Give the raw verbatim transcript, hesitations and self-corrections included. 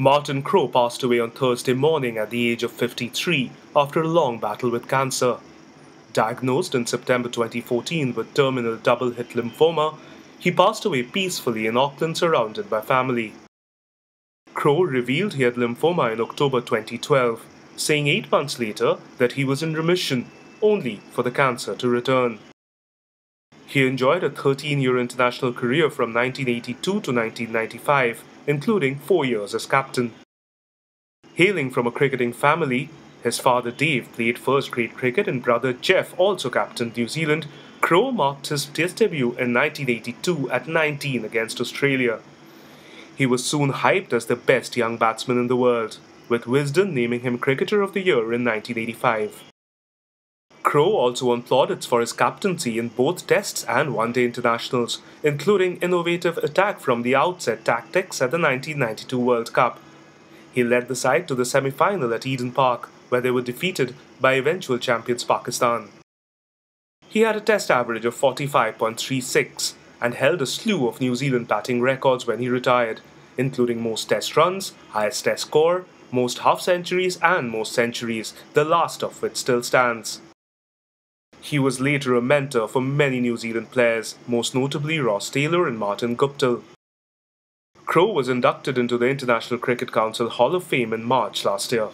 Martin Crowe passed away on Thursday morning at the age of fifty-three after a long battle with cancer. Diagnosed in September twenty fourteen with terminal double-hit lymphoma, he passed away peacefully in Auckland surrounded by family. Crowe revealed he had lymphoma in October twenty twelve, saying eight months later that he was in remission, only for the cancer to return. He enjoyed a thirteen-year international career from nineteen eighty-two to nineteen ninety-five, including four years as captain. Hailing from a cricketing family, his father Dave played first-grade cricket and brother Jeff also captained New Zealand, Crowe marked his Test debut in nineteen eighty-two at nineteen against Australia. He was soon hyped as the best young batsman in the world, with Wisden naming him Cricketer of the Year in nineteen eighty-five. Crowe also won plaudits for his captaincy in both Tests and One-Day Internationals, including innovative attack from the outset tactics at the nineteen ninety-two World Cup. He led the side to the semi-final at Eden Park, where they were defeated by eventual champions Pakistan. He had a Test average of forty-five point three six and held a slew of New Zealand batting records when he retired, including most Test runs, highest Test score, most half-centuries and most centuries, the last of which still stands. He was later a mentor for many New Zealand players, most notably Ross Taylor and Martin Guptill. Crowe was inducted into the International Cricket Council Hall of Fame in March last year.